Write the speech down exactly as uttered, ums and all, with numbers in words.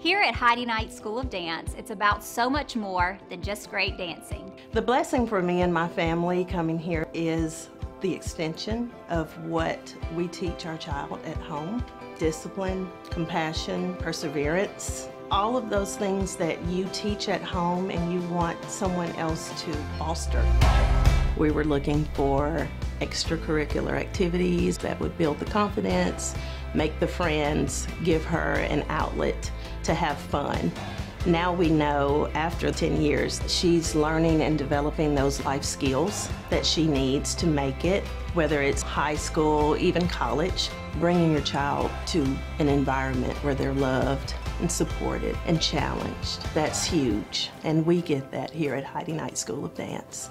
Here at Heidi Knight School of Dance, it's about so much more than just great dancing. The blessing for me and my family coming here is the extension of what we teach our child at home. Discipline, compassion, perseverance, all of those things that you teach at home and you want someone else to foster. We were looking for extracurricular activities that would build the confidence, make the friends, give her an outlet to have fun. Now we know after ten years, she's learning and developing those life skills that she needs to make it, whether it's high school, even college. Bringing your child to an environment where they're loved and supported and challenged, that's huge. And we get that here at Heidi Knight School of Dance.